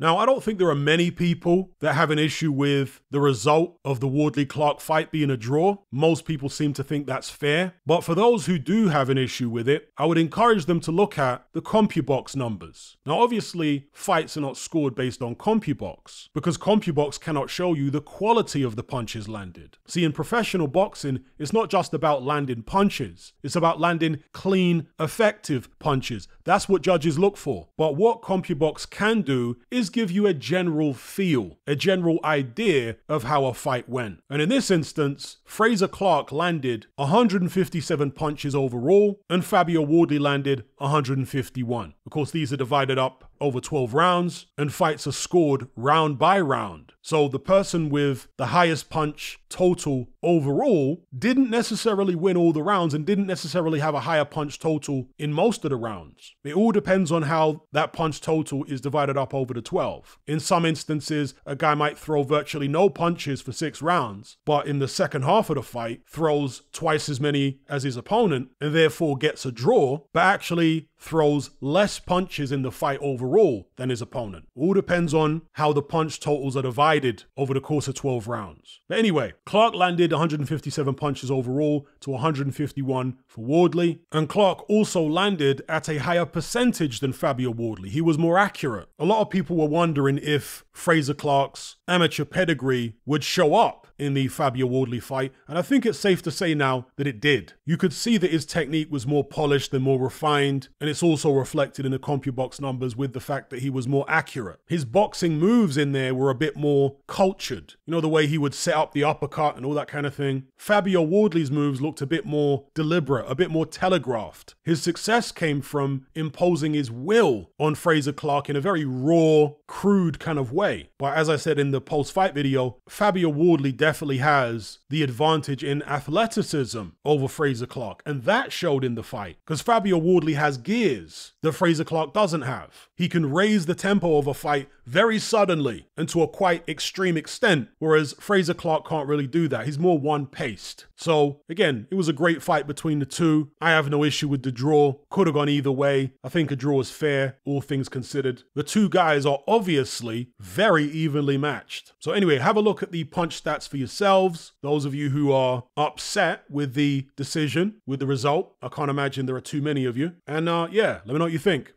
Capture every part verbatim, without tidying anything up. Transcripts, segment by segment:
Now, I don't think there are many people that have an issue with the result of the Wardley-Clarke fight being a draw. Most people seem to think that's fair. But for those who do have an issue with it, I would encourage them to look at the CompuBox numbers. Now, obviously, fights are not scored based on CompuBox because CompuBox cannot show you the quality of the punches landed. See, in professional boxing, it's not just about landing punches. It's about landing clean, effective punches. That's what judges look for. But what CompuBox can do is give you a general feel, a general idea of how a fight went. And in this instance, Frazer Clarke landed one hundred fifty-seven punches overall, and Fabio Wardley landed one hundred fifty-one. Of course, these are divided up over twelve rounds, and fights are scored round by round. So the person with the highest punch total overall didn't necessarily win all the rounds and didn't necessarily have a higher punch total in most of the rounds. It all depends on how that punch total is divided up over the twelve. In some instances, a guy might throw virtually no punches for six rounds, but in the second half of the fight, throws twice as many as his opponent and therefore gets a draw, but actually throws less punches in the fight overall than his opponent. All depends on how the punch totals are divided over the course of twelve rounds. But anyway, Clarke landed one hundred fifty-seven punches overall to one hundred fifty-one for Wardley, and Clarke also landed at a higher percentage than Fabio Wardley. He was more accurate. A lot of people were wondering if Frazer Clarke's amateur pedigree would show up in the Fabio Wardley fight, and I think it's safe to say now that it did. You could see that his technique was more polished and more refined, and it's also reflected in the CompuBox numbers with the fact that he was more accurate. His boxing moves in there were a bit more cultured. You know, the way he would set up the uppercut and all that kind of thing. Fabio Wardley's moves looked a bit more deliberate, a bit more telegraphed. His success came from imposing his will on Frazer Clarke in a very raw, crude kind of way. But as I said in the post-fight video, Fabio Wardley definitely definitely has the advantage in athleticism over Frazer Clarke, and that showed in the fight because Fabio Wardley has gears that Frazer Clarke doesn't have. He can raise the tempo of a fight very suddenly and to a quite extreme extent, whereas Frazer Clarke can't really do that. He's more one-paced. So again, it was a great fight between the two. I have no issue with the draw. Could have gone either way. I think a draw is fair, all things considered. The two guys are obviously very evenly matched. So anyway, have a look at the punch stats for yourselves. Those of you who are upset with the decision, with the result, I can't imagine there are too many of you. And uh, yeah, let me know what you think.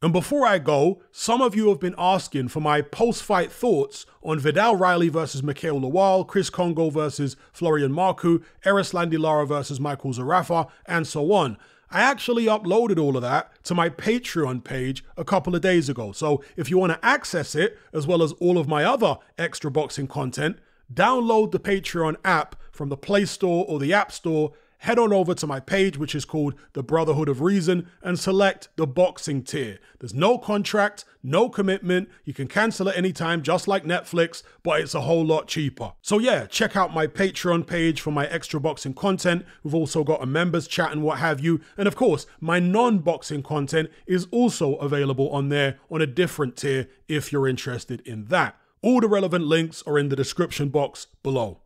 And before I go, some of you have been asking for my post-fight thoughts on Vidal Riley versus Mikhail Lawal, Chris Kongo versus Florian Marku, Erislandy Lara versus Michael Zerafa, and so on. I actually uploaded all of that to my Patreon page a couple of days ago. So if you want to access it, as well as all of my other extra boxing content, download the Patreon app from the Play Store or the App Store. Head on over to my page, which is called The Brotherhood of Reason, and select the boxing tier. There's no contract, no commitment. You can cancel at any time, just like Netflix, but it's a whole lot cheaper. So yeah, check out my Patreon page for my extra boxing content. We've also got a members chat and what have you. And of course, my non-boxing content is also available on there on a different tier if you're interested in that. All the relevant links are in the description box below.